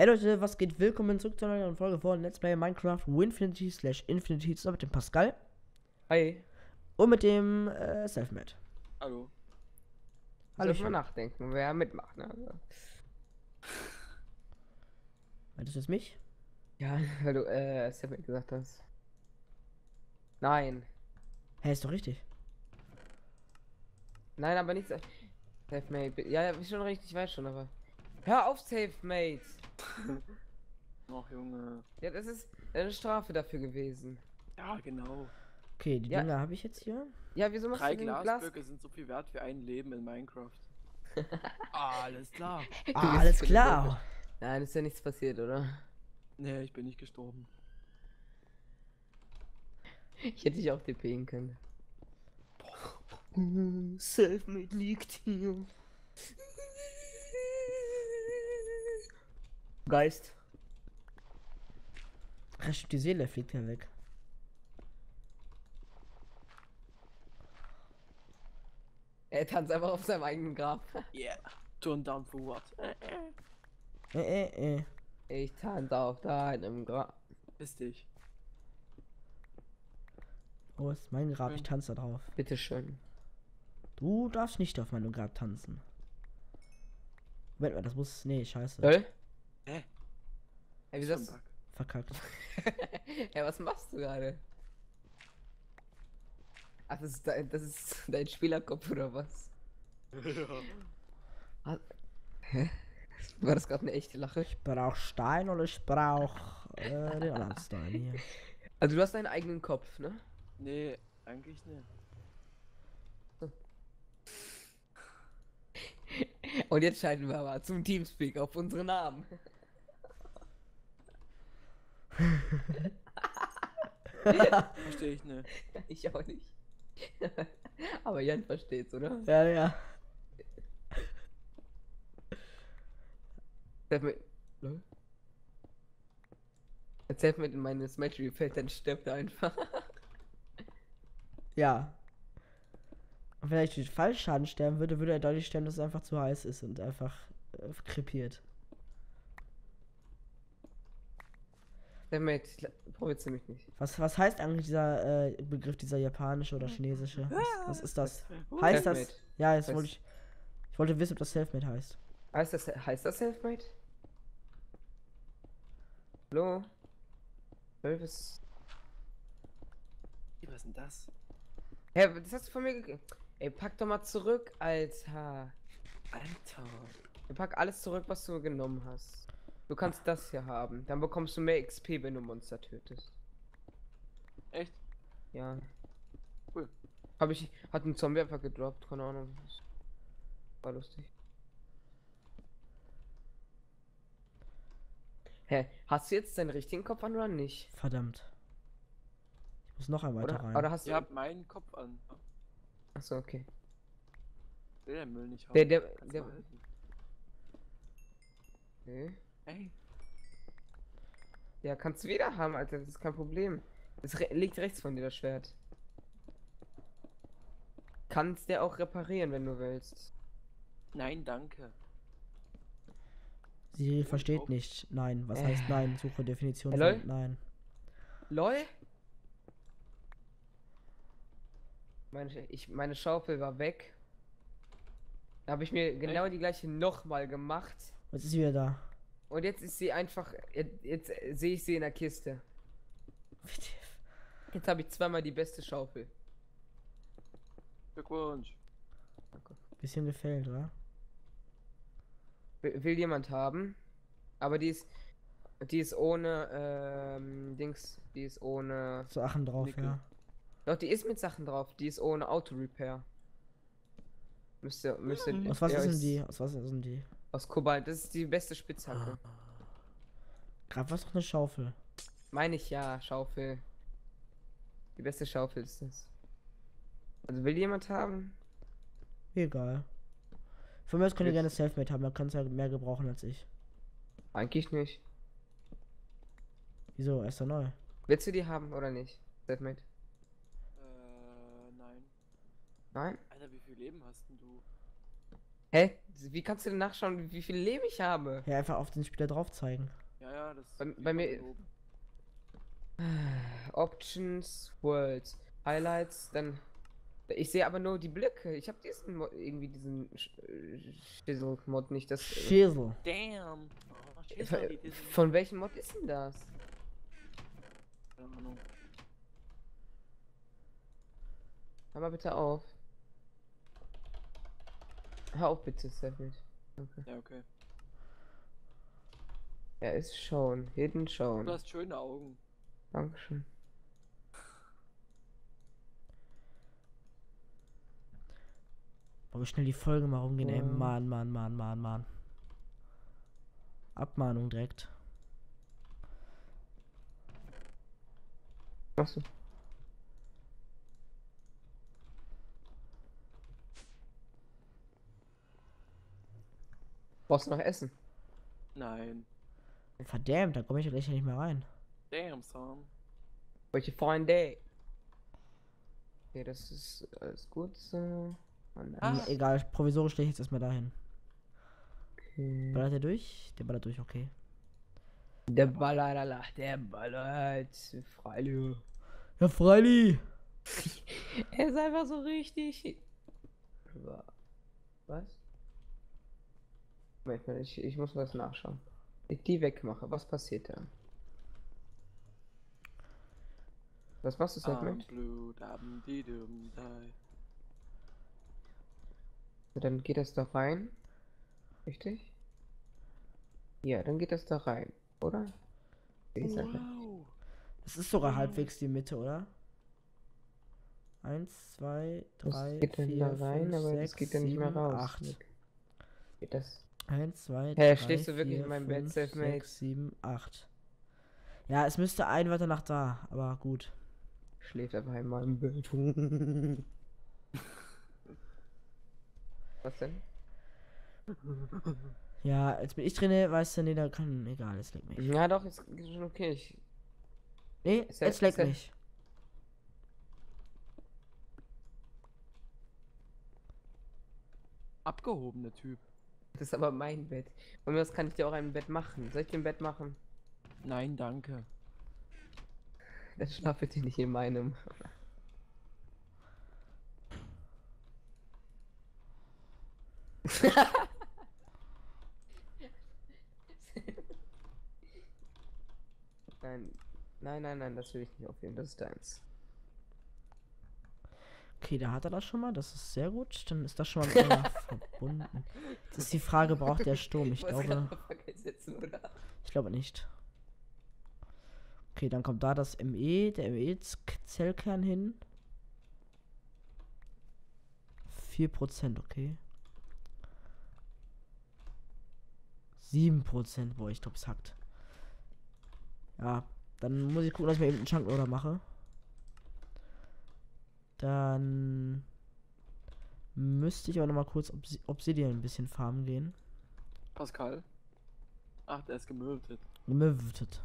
Hey Leute, was geht? Willkommen zurück zu einer neuen Folge von Let's Play Minecraft Winfinity Slash Infinity zusammen mit dem Pascal. Hi. Und mit dem Selfmade. Hallo. Hallo. Muss mal nachdenken, wer mitmacht, ne? Meintest du jetzt mich? Ja, weil du Selfmade gesagt hast. Nein. Hey, ist doch richtig. Nein, aber nicht Selfmade. Ja, ist schon richtig, ich weiß schon, aber... Hör auf, Selfmade! Ach Junge. Ja, das ist eine Strafe dafür gewesen. Ja, genau. Okay, die Dinger habe ich jetzt hier. Ja, wieso machst du denn Glas? 3 Glasblöcke sind so viel wert wie ein Leben in Minecraft. Alles klar. Alles klar. Nein, ist ja nichts passiert, oder? Nee, ich bin nicht gestorben. Ich hätte dich auch DPen können. Selfmade liegt hier. Geist. Rest die Seele fliegt ja weg. Er tanzt einfach auf seinem eigenen Grab. Yeah. Turn down for what? Ich tanze auf deinem Grab. Piss dich. Oh, ist mein Grab, ich tanze da drauf. Bitteschön. Du darfst nicht auf meinem Grab tanzen. Moment mal, das muss... Nee, scheiße. Soll? Hä? Hey, wieso hast du... Verkackt. Hey, was machst du gerade? Ach, das ist dein Spielerkopf, oder was? Ja. Hä? War das gerade eine echte Lache? Ich brauch Stein oder ich brauch den anderen Stein hier. Also du hast deinen eigenen Kopf, ne? Nee, eigentlich nicht. Und jetzt schalten wir aber zum Teamspeak auf unsere Namen. Verstehe ich nicht. Ich auch nicht. Aber Jan versteht's, oder? Ja, ja. Erzählt mir in meine Smatchery fällt, dann stirbt er einfach. Ja. Und wenn er durch Fallschaden sterben würde, würde er deutlich sterben, dass es einfach zu heiß ist und einfach krepiert. Damit probiert's nämlich nicht. Was heißt eigentlich dieser Begriff, dieser japanische oder chinesische? Was ist das? Heißt das? Ja, jetzt wollte ich wollte wissen, ob das Selfmade heißt. Heißt das Selfmade? Hallo? Was ist denn das? Hä, hey, das hast du von mir gegeben. Ey, pack doch mal zurück, Alter. Alter. Pack alles zurück, was du genommen hast. Du kannst das hier haben. Dann bekommst du mehr XP, wenn du Monster tötest. Echt? Ja. Cool. Hat ein Zombie einfach gedroppt, keine Ahnung. War lustig. Hä, hast du jetzt deinen richtigen Kopf an oder nicht? Verdammt. Ich muss noch einmal da rein. Oder hast du... Ich hab meinen Kopf an. Achso, okay. Will der Müll nicht haben. Der... Okay. Hey. Ja, kannst du wieder haben, Alter, das ist kein Problem. Es liegt rechts von dir, das Schwert. Kannst der auch reparieren, wenn du willst. Nein, danke. Sie versteht nicht. Nein, was heißt nein? Suche Definition von nein. LOL? Meine Schaufel war weg. Da habe ich mir genau die gleiche nochmal gemacht. Jetzt ist sie wieder da. Und jetzt ist sie einfach. Jetzt sehe ich sie in der Kiste. Jetzt habe ich zweimal die beste Schaufel. Glückwunsch. Okay. Bisschen gefällt, oder? Will jemand haben? Aber die ist ohne Dings. Die ist ohne Sachen drauf, Nickel. Ja. Doch, die ist mit Sachen drauf. Die ist ohne Auto Repair. Müsste. Aus was sind die? Aus was sind die? Aus Kobalt, das ist die beste Spitzhacke. Gerade was doch eine Schaufel. Meine ich ja, Schaufel. Die beste Schaufel ist das. Also will jemand haben? Egal. Von mir aus könnt ihr gerne Selfmade haben, man kann es ja mehr gebrauchen als ich. Eigentlich nicht. Wieso? Er ist doch neu. Willst du die haben oder nicht? Selfmade? Nein. Nein? Alter, wie viel Leben hast denn du? Hä? Wie kannst du denn nachschauen, wie viel Leben ich habe? Ja, einfach auf den Spieler drauf zeigen. Ja, ja, das ist bei mir. Options, Worlds, Highlights, dann. Ich sehe aber nur die Blöcke. Ich habe diesen Mod, irgendwie diesen Schissel-Mod nicht. Das Schissel. Damn. Oh, Schissel. Von welchem Mod ist denn das? Hör mal bitte auf. Hör auf bitte, Selfmade. Okay. Ja, okay. Er ist schon. Hidden schon. Du hast schöne Augen. Dankeschön. Wollen wir schnell die Folge mal rumgehen? Ey, Mann. Abmahnung direkt. Machst du? Brauchst du noch Essen? Nein. Verdammt, da komme ich gleich nicht mehr rein. Damn, Sam. What you find day? Okay, das ist alles gut so. Ah. Egal, provisorisch stehe ich jetzt erstmal dahin. Okay. Ballert er durch? Der ballert durch, okay. Der ballert, Freili. Ja, Freili! Er ist einfach so richtig. Was? Ich muss was nachschauen. Ich die wegmache, was passiert da? Was machst du seit mit? Dann geht das da rein. Richtig? Ja, dann geht das da rein, oder? Wow. Das ist sogar halbwegs die Mitte, oder? 1, 2, 3, 4, 5, 6, 7, 8. Geht das? 1, 2, 3, 4, 5, 6, 7, 8. Ja, es müsste ein weiter nach da, aber gut. Schläft einfach einmal im Bild. Was denn? Ja, als bin ich drinne, weißt du, nee, da kann, egal, es leckt mich. Ja doch, jetzt ist schon okay. Nee, es leckt mich. Abgehobener Typ. Das ist aber mein Bett. Und das kann ich dir auch ein Bett machen. Soll ich dir ein Bett machen? Nein, danke. Dann schlaf bitte nicht in meinem. Nein, das will ich nicht aufnehmen, das ist deins. Okay, da hat er das schon mal, das ist sehr gut, dann ist das schon mal immer verbunden. Jetzt ist die Frage, braucht der Sturm? Ich glaube. Ich glaube nicht. Okay, dann kommt da das ME, der ME-Zellkern hin. 4%, okay. 7%, boah, ich glaube, es hackt. Ja, dann muss ich gucken, dass ich mir eben einen Chunkloader mache. Dann müsste ich aber noch mal kurz Obsidian ein bisschen farmen gehen. Pascal? Ach, der ist gemütet. Gemütet.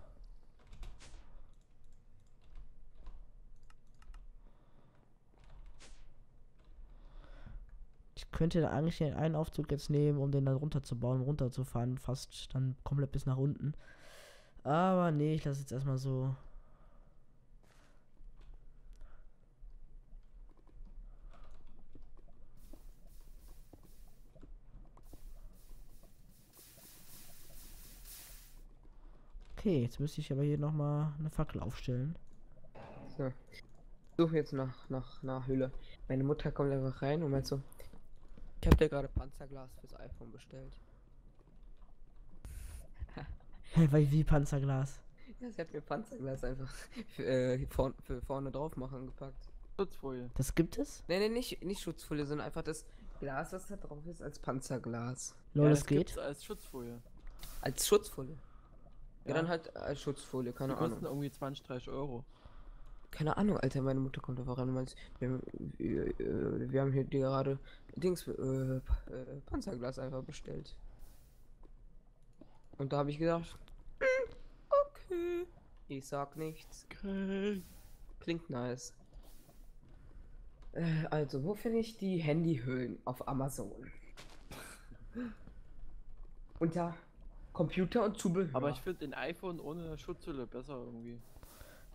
Ich könnte da eigentlich den einen Aufzug jetzt nehmen, um den dann runterzubauen, runterzufahren, fast dann komplett bis nach unten. Aber nee, ich lasse jetzt erstmal so. Okay, jetzt müsste ich aber hier nochmal eine Fackel aufstellen. So. Ich suche jetzt nach einer Höhle. Meine Mutter kommt einfach rein und meint so: Ich habe dir gerade Panzerglas fürs iPhone bestellt. Weil wie Panzerglas? Ja, sie hat mir Panzerglas einfach für vorne drauf machen gepackt. Schutzfolie. Das gibt es? Nee, nicht Schutzfolie, sondern einfach das Glas, was da drauf ist, als Panzerglas. Lol, ja, das geht? Als Schutzfolie. Als Schutzfolie? Ja, ja, dann halt als Schutzfolie, keine Ahnung. Die kosten irgendwie 20, 30 Euro. Keine Ahnung, Alter, meine Mutter kommt einfach ran und meint, wir haben hier gerade Panzerglas einfach bestellt. Und da habe ich gedacht, okay, ich sag nichts. Klingt nice. Also, wo finde ich die Handyhüllen auf Amazon? Unter Computer und Zubehör. Aber ich finde den iPhone ohne Schutzhülle besser irgendwie.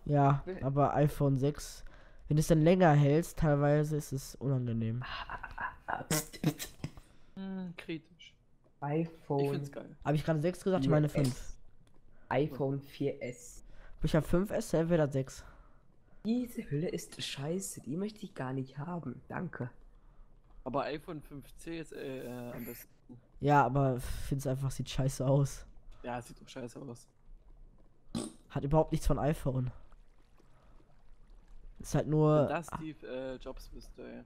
Ja, aber iPhone 6, wenn du es dann länger hältst, teilweise ist es unangenehm. Kritisch. iPhone. Ich find's geil. Habe ich gerade 6 gesagt? Ich meine 5. iPhone 4S. Ich habe 5S, entweder 6. Diese Hülle ist scheiße, die möchte ich gar nicht haben. Danke. Aber iPhone 5C ist am besten. Ja, aber find's einfach, sieht scheiße aus. Ja, sieht doch scheiße aus. Hat überhaupt nichts von iPhone. Ist halt nur. Wenn das Steve Jobs wüsste, ja.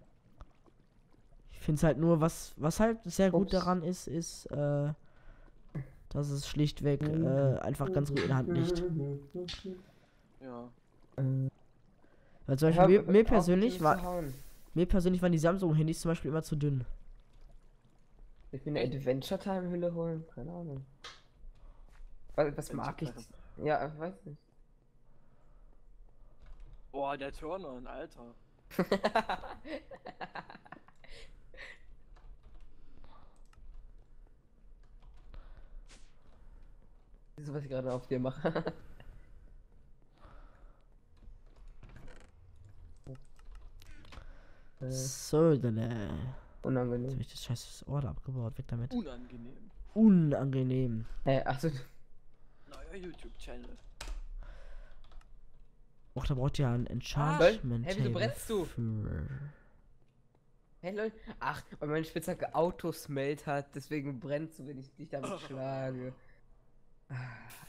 Ich find's halt nur, was halt sehr gut daran ist, ist, dass es schlichtweg einfach ganz gut in der Hand liegt. Ja. Weil zum Beispiel mir persönlich waren die Samsung-Handys zum Beispiel immer zu dünn. Ich will eine Adventure-Time-Hülle holen, keine Ahnung. Was mag ich? Ja, ich weiß nicht. Boah, der Turner, Alter. So, was ich gerade auf dir mache. So, dann unangenehm. Jetzt hab ich das scheiß Ohr abgebaut, weg damit. Unangenehm. Unangenehm. Achso. Neuer YouTube-Channel. Och, da braucht ihr ja ein Enchantment. Hey, wieso brennst du? Hey, Leute. Ach, weil meine Spitzhacke Auto Smelt hat, deswegen brennst du, wenn ich dich damit schlage.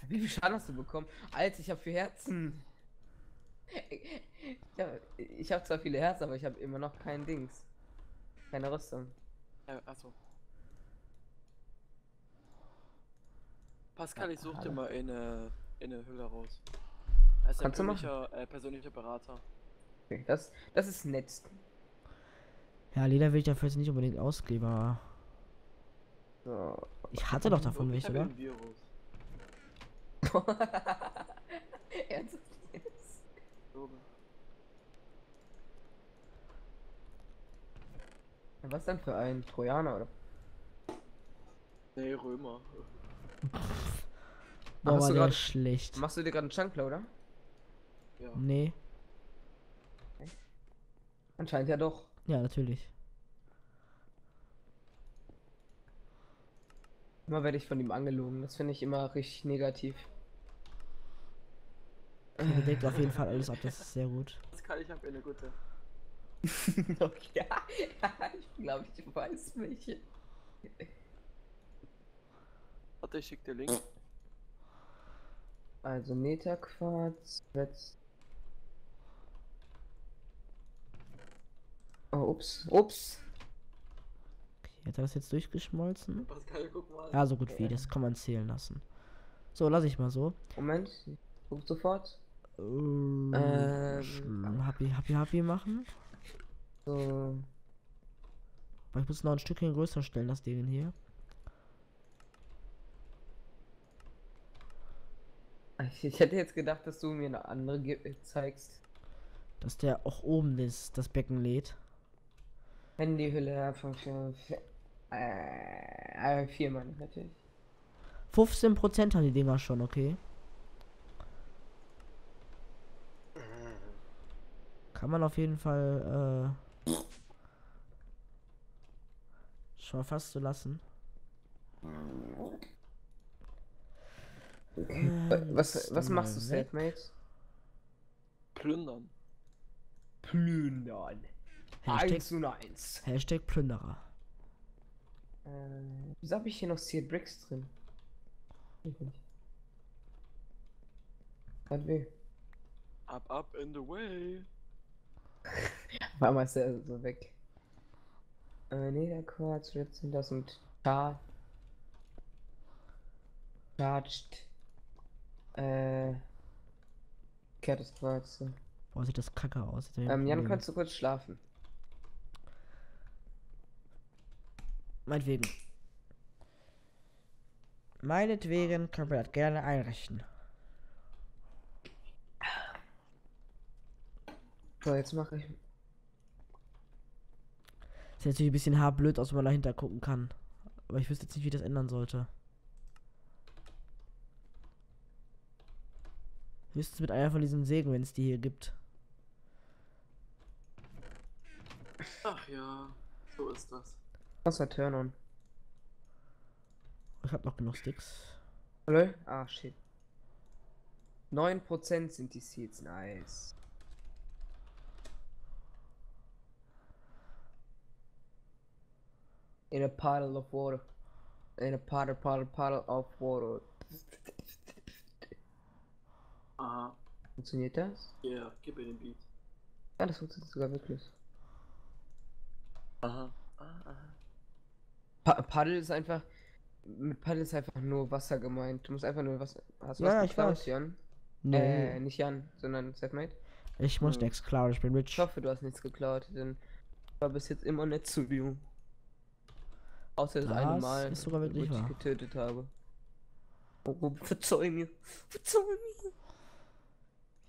Wie viel Schaden hast du bekommen? Alter, ich hab 4 Herzen. Ich hab zwar viele Herzen, aber ich habe immer noch kein Dings. Keine Rüstung. Achso. Pascal, ich such dir mal eine Hülle raus. Als ein persönlicher Berater. Okay, das ist nett. Ja, Leder will ich dafür jetzt nicht unbedingt ausgeben, aber... So. Ich hatte doch davon welche, oder? Ein Virus. Ernsthaft? Was denn für ein Trojaner, oder? Nee, Römer. Boah, war der schlecht. Machst du dir gerade einen Chunkloader? Ja. Nee. Okay. Anscheinend ja doch. Ja, natürlich. Immer werde ich von ihm angelogen, das finde ich immer richtig negativ. Er deckt auf jeden Fall alles ab, das ist sehr gut. Das kann ich, hab eine gute. Okay, ja, ich glaube, ich weiß welche. Warte, ich schick dir Link. Also Metaquarz, Wetz. Oh, ups. Okay, hat er das jetzt durchgeschmolzen? Pascal, guck mal. Ja, so gut wie, das kann man zählen lassen. So, lass ich mal so. Moment, ich guck sofort. Happy machen. So. Aber ich muss noch ein Stückchen größer stellen, das Ding hier. Ich hätte jetzt gedacht, dass du mir eine andere zeigst. Dass der auch oben ist, das Becken lädt. Handyhülle von 4 Mann natürlich. 15% haben die Dinger schon, okay. Kann man auf jeden Fall schon mal fast so lassen. Was machst du, Selfmade? Plündern. Hashtag 1 zu 1. Hashtag Plünderer. Wieso habe ich hier noch Sealed Bricks drin? Ich nicht. Hat weh. Up in the way. War mal so weg. Ne, der Quarz, jetzt sind das und charged. Kehrt das Quarz. Boah, sieht das kacke aus. Jan, kannst du kurz schlafen? Meinetwegen. Meinetwegen können wir das gerne einrichten. So, jetzt mache ich. Sieht natürlich ein bisschen haarblöd aus, wenn man dahinter gucken kann. Aber ich wüsste jetzt nicht, wie das ändern sollte. Höchstens mit einer von diesen Sägen, wenn es die hier gibt. Ach ja, so ist das. Wasser turn on. Ich hab noch genug Sticks. Hallo? Ah, shit. 9% sind die Seeds, nice. In a puddle of water. In a puddle of water. Aha. Funktioniert das? Ja, yeah, gib mir den Beat. Ja, das funktioniert sogar wirklich. Aha. Puddle ist einfach. Mit Puddle ist einfach nur Wasser gemeint. Du musst einfach nur Wasser. Hast du was geklaut, Jan? Nee. Nicht Jan, sondern Selfmade. Ich muss nichts klauen, ich bin rich. Ich hoffe, du hast nichts geklaut, denn ich war bis jetzt immer nett zu dir. Außer das eine Mal, wo ich dich getötet habe. Oh, verzeih mir. Verzeih mir.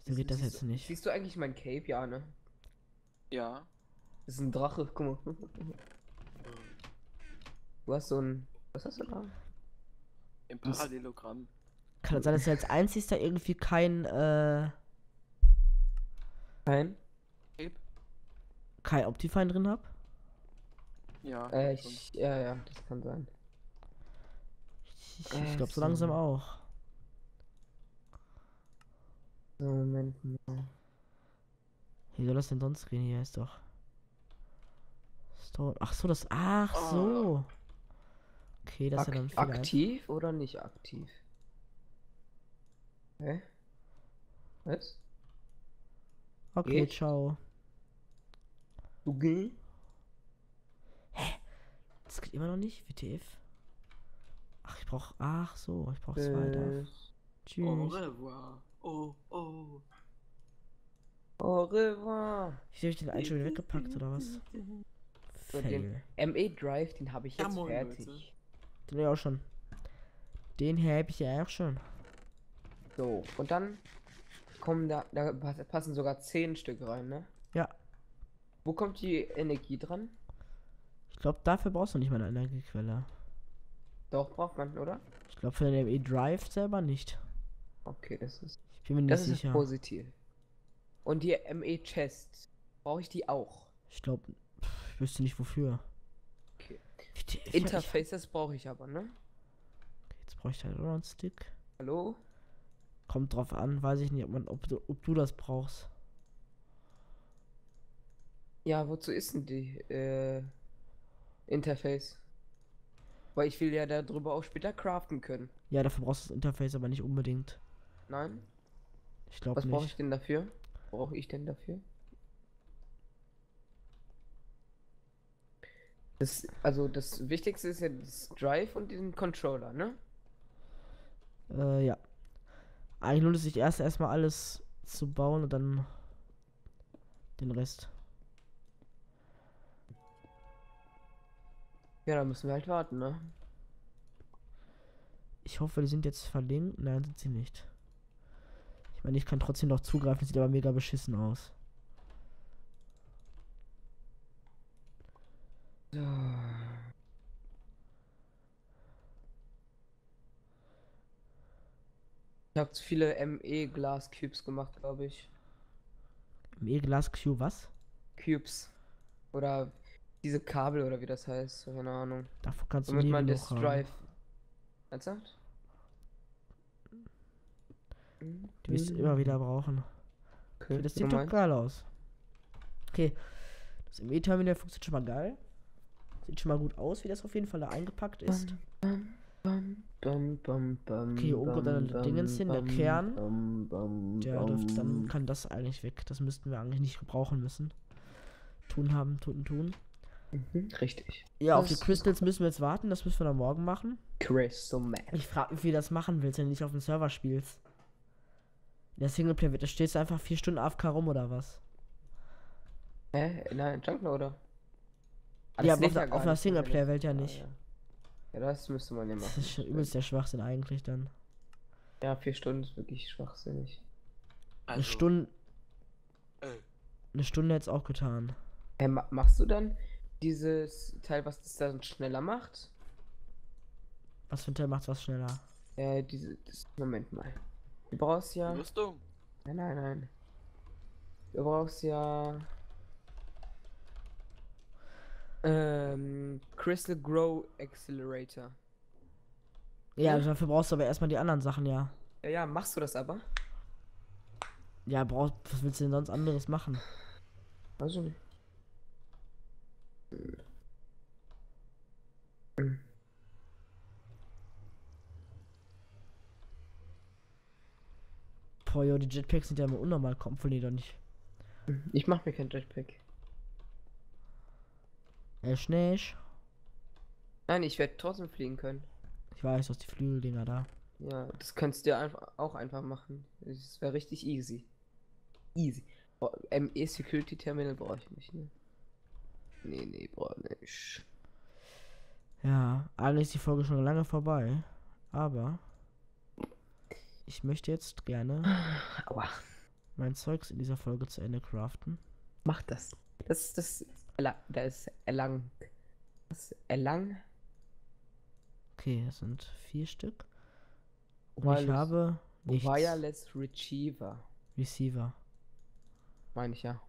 Wieso geht das jetzt nicht? Siehst du eigentlich mein Cape? Ja, ne? Ja. Das ist ein Drache, guck mal. Du hast so ein... Was hast du da? Im Parallelogramm. Kann das sein, dass du als einziges da irgendwie kein... Kein Optifine drin hab? Ja. Ja, das kann sein. Ich glaube so langsam auch. So, Moment mal. Wie soll das denn sonst gehen? Hier ist doch... Ach so, das... Ach so. Okay, das ist ja dann vielleicht... Aktiv oder nicht aktiv? Hä? Was? Okay, ciao. Okay. Hä? Das geht immer noch nicht? WTF? Ach, ich brauch... Ach so, ich brauch zwei da. Tschüss. Au revoir. Oh, oh. Au revoir. Wieso hab ich den einen schon wieder weggepackt, oder was? Den ME Drive, den habe ich jetzt fertig. Leute. Den habe ich auch schon. Den habe ich ja auch schon. So, und dann kommen da passen sogar 10 Stück rein, ne? Ja. Wo kommt die Energie dran? Ich glaube, dafür brauchst du nicht mal eine Energiequelle. Doch, braucht man, oder? Ich glaube, für den ME Drive selber nicht. Okay, das ist... Ich bin mir nicht sicher. Das ist positiv. Und die ME Chest, brauche ich die auch? Ich glaube... Ich wüsste nicht wofür. Okay. Interfaces brauche ich aber, ne? Jetzt brauche ich halt auch einen Stick. Hallo? Kommt drauf an, weiß ich nicht, ob du das brauchst. Ja, wozu ist denn die Interface? Weil ich will ja darüber auch später craften können. Ja, dafür brauchst du das Interface aber nicht unbedingt. Nein? Ich glaube nicht. Was brauche ich denn dafür? Also das Wichtigste ist ja das Drive und den Controller, ne? Ja. Eigentlich lohnt es sich erstmal alles zu bauen und dann den Rest. Ja, da müssen wir halt warten, ne? Ich hoffe, die sind jetzt verlinkt. Nein, sind sie nicht. Ich meine, ich kann trotzdem noch zugreifen, sieht aber mega beschissen aus. Ich habe zu viele ME-Glas-Cubes gemacht, glaube ich. ME-Glas-Cube was? Cubes. Oder diese Kabel oder wie das heißt, keine Ahnung. Davon kannst du man das Drive. Ernsthaft? Die wirst du immer wieder brauchen. Okay, das sieht doch geil aus. Okay. Das ME-Terminal funktioniert schon mal geil. Sieht schon mal gut aus, wie das auf jeden Fall da eingepackt ist. Okay, oben kommt dann der Dingens hin, der Kern. Der dürfte, dann kann das eigentlich weg. Das müssten wir eigentlich nicht gebrauchen müssen. Tun. Richtig. Ja, auf die Crystals müssen wir jetzt warten. Das müssen wir dann morgen machen. Crystal Man. Ich frage mich, wie du das machen willst, wenn du nicht auf dem Server spielst. In der Singleplayer wird, da stehst du einfach 4 Stunden AFK rum oder was? Hä? Nein, Chunkloader. Ja, aber auf einer Singleplayer-Welt ja nicht. Ja, das müsste man ja machen. Das ist übelst der Schwachsinn eigentlich dann. Ja, 4 Stunden ist wirklich schwachsinnig. Also. Eine Stunde hätte es auch getan. Machst du dann dieses Teil, was das dann schneller macht? Was für ein Teil macht was schneller? Moment mal. Du brauchst ja... Rüstung? Nein, nein, nein. Du brauchst ja... Crystal Grow Accelerator. Ja, dafür brauchst du aber erstmal die anderen Sachen, ja. Ja, ja, machst du das aber? Ja, was willst du denn sonst anderes machen? Also nicht. Boah, jo, die Jetpacks sind ja immer unnormal, kommen von dir doch nicht. Ich mach mir kein Jetpack. Schnell. Nein, ich werde trotzdem fliegen können. Ich weiß, was die Flügeldinger da. Ja, das kannst du ja auch einfach machen. Das wäre richtig easy. Easy. Oh, ME Security Terminal brauche ich nicht, ne? Nee, nee, brauche ich nicht. Ja, eigentlich ist die Folge schon lange vorbei. Aber ich möchte jetzt gerne aua, mein Zeugs in dieser Folge zu Ende craften. Mach das. Das ist erlang. Okay, das sind 4 Stück. Und Wireless, ich habe nichts. Wireless Receiver. Meine ich ja.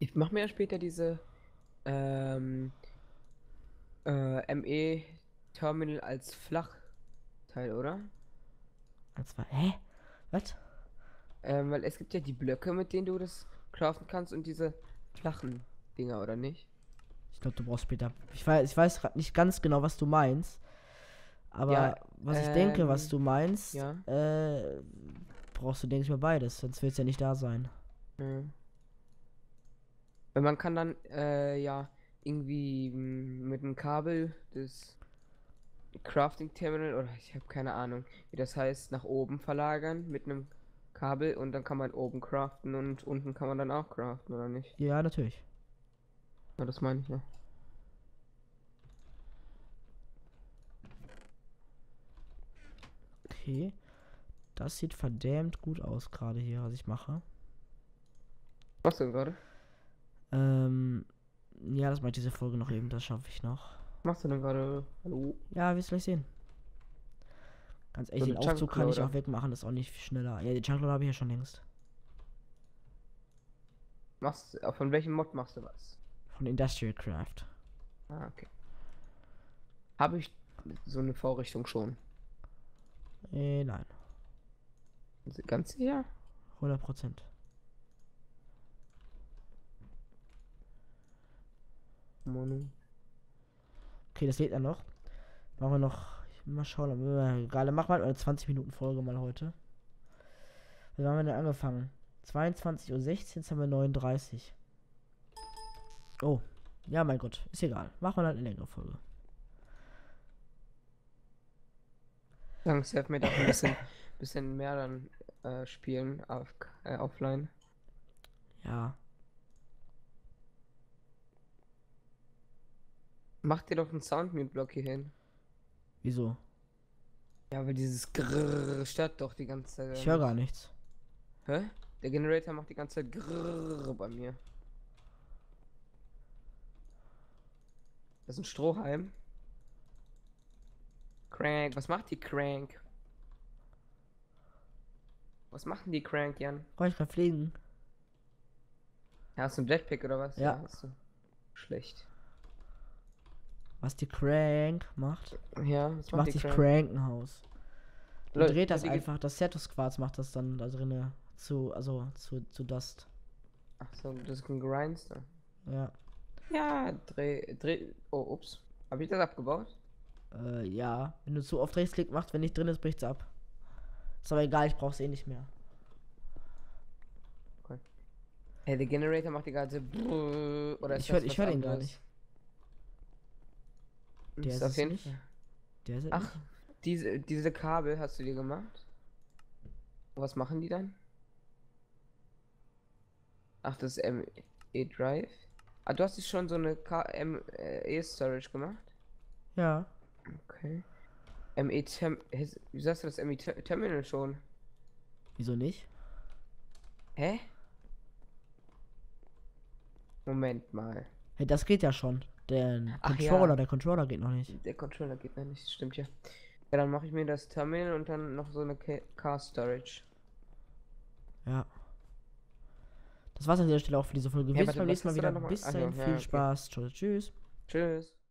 Ich mache mir ja später diese ME Terminal als Flachteil, oder? Als was? Hä? Was? Weil es gibt ja die Blöcke, mit denen du das craften kannst und diese flachen Dinger, oder nicht? Ich glaube, du brauchst später. Ich weiß gerade nicht ganz genau, was du meinst. Aber ja, was ich denke, was du meinst, ja. Brauchst du, denke ich mal, beides. Sonst wird es ja nicht da sein. Mhm. Weil man kann dann ja irgendwie mit einem Kabel das Crafting Terminal, oder ich habe keine Ahnung, wie das heißt, nach oben verlagern mit einem Kabel und dann kann man oben craften und unten kann man dann auch craften, oder nicht? Ja, natürlich. Ja, das meine ich ja. Okay. Das sieht verdammt gut aus gerade hier, was ich mache. Was denn gerade? Ja, das mache ich diese Folge noch eben, das schaffe ich noch. Machst du denn gerade? Hallo? Ja, wirst du gleich sehen. Ganz ehrlich, so den Aufzug kann ich auch wegmachen, das ist auch nicht schneller. Ja, den Chunkloader habe ich ja schon längst. Von welchem Mod machst du was? Von Industrial Craft. Ah, okay. Habe ich so eine Vorrichtung schon? Nein. Ganz sicher? 100%. Mono. Okay, das lädt ja noch. Machen wir noch. Mal schauen. Gerade machen wir halt eine 20-Minuten-Folge mal heute. Wann haben wir denn angefangen? 22:16 Uhr, jetzt haben wir 39. Oh. Ja, mein Gott. Ist egal. Machen wir halt eine längere Folge. Langsam hilft mir doch ein bisschen mehr dann spielen offline. Ja. Mach dir doch einen Sound-Mute-Block hier hin. Wieso? Ja, weil dieses Grrrr stört doch die ganze Zeit. Ich höre gar nichts. Hä? Der Generator macht die ganze Zeit Grrrr bei mir. Das ist ein Strohhalm. Crank, was macht die Crank? Was machen die Crank, Jan? Oh, ich kann fliegen. Ja, hast du einen Jetpack oder was? Ja. Ja, hast du. Schlecht. Was die Crank macht? Ja, das macht sich Crankenhaus. Und dreht das einfach, das Setus Quarz macht das dann da drinne zu Dust. Ach so, das ist ein Grindster. Ja. Ja, oh, ups. Hab ich das abgebaut? Ja. Wenn du zu oft Rechtsklick machst, wenn nicht drin ist, bricht's ab. Ist aber egal, ich brauch's eh nicht mehr. Okay. Hey, der Generator macht die ganze oder ist ich höre den gar nicht. Der ist auf jeden Fall. Ach, diese Kabel hast du dir gemacht? Was machen die dann? Ach, das ist ME-Drive. Ah, du hast dich schon so eine ME-Storage gemacht? Ja. Okay. ME-Terminal. Wieso hast du das ME-Terminal schon? Wieso nicht? Hä? Moment mal. Hey, das geht ja schon. Der Controller geht noch nicht. Der Controller geht noch nicht, stimmt ja. Ja, dann mache ich mir das Terminal und dann noch so eine Car Storage. Ja. Das war's an dieser Stelle auch für diese Folge gewesen. Beim nächsten Mal wieder. Bis dahin, viel Spaß. Tschüss. Tschüss.